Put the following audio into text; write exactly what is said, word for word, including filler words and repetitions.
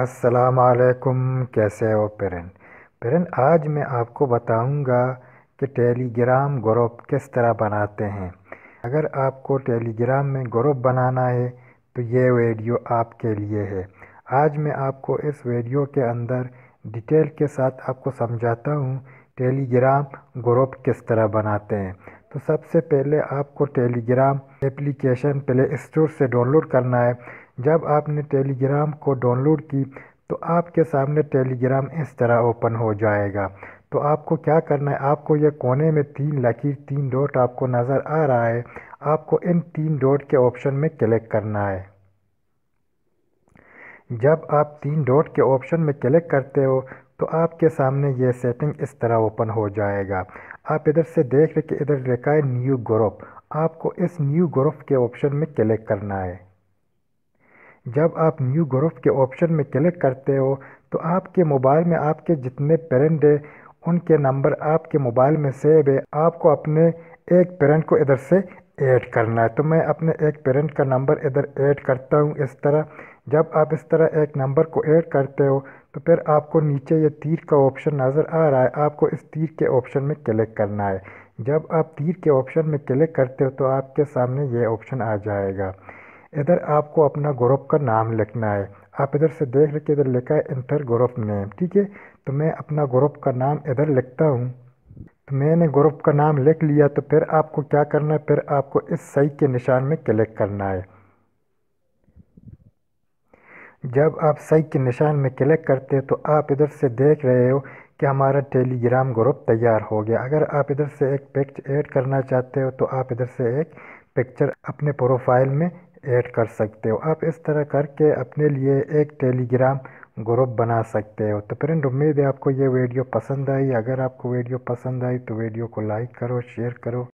अस्सलाम वालेकुम, कैसे हो पेरेंट पेरेंट आज मैं आपको बताऊंगा कि टेलीग्राम ग्रुप किस तरह बनाते हैं। अगर आपको टेलीग्राम में ग्रुप बनाना है तो ये वीडियो आपके लिए है। आज मैं आपको इस वीडियो के अंदर डिटेल के साथ आपको समझाता हूँ टेलीग्राम ग्रुप किस तरह बनाते हैं। तो सबसे पहले आपको टेलीग्राम एप्लीकेशन प्ले स्टोर से डाउनलोड करना है। जब आपने टेलीग्राम को डाउनलोड की तो आपके सामने टेलीग्राम इस तरह ओपन हो जाएगा। तो आपको क्या करना है, आपको ये कोने में तीन लकीर तीन डॉट आपको नज़र आ रहा है, आपको इन तीन डॉट के ऑप्शन में क्लिक करना है। जब आप तीन डॉट के ऑप्शन में क्लिक करते हो तो आपके सामने ये सेटिंग इस तरह ओपन हो जाएगा। आप इधर से देख रहे कि इधर लिखा है न्यू ग्रुप, आपको इस न्यू ग्रुप के ऑप्शन में क्लिक करना है। जब आप न्यू ग्रुप के ऑप्शन में क्लिक करते हो तो आपके मोबाइल में आपके जितने पेरेंट हैं उनके नंबर आपके मोबाइल में सेव है। आपको अपने एक पेरेंट को इधर से ऐड करना है। तो मैं अपने एक पेरेंट का नंबर इधर ऐड करता हूँ इस तरह। जब आप इस तरह एक नंबर को ऐड करते हो तो फिर आपको नीचे ये तीर का ऑप्शन नज़र आ रहा है, आपको इस तीर के ऑप्शन में क्लिक करना है। जब आप तीर के ऑप्शन में क्लिक करते हो तो आपके सामने ये ऑप्शन आ जाएगा। इधर आपको अपना ग्रुप का नाम लिखना है। आप इधर से देख लेके इधर लिखा है इंटर ग्रुप नेम, ठीक है। तो मैं अपना ग्रुप का नाम इधर लिखता हूँ। तो मैंने ग्रुप का नाम लिख लिया। तो फिर आपको क्या करना है, फिर आपको इस सही के निशान में क्लिक करना है। जब आप सही के निशान में क्लिक करते हैं तो आप इधर से देख रहे हो कि हमारा टेलीग्राम ग्रुप तैयार हो गया। अगर आप इधर से एक पिक्चर ऐड करना चाहते हो तो आप इधर से एक पिक्चर अपने प्रोफाइल में ऐड कर सकते हो। आप इस तरह करके अपने लिए एक टेलीग्राम ग्रुप बना सकते हो। तो फ्रेंड, उम्मीद है आपको ये वीडियो पसंद आई। अगर आपको वीडियो पसंद आई तो वीडियो को लाइक करो, शेयर करो।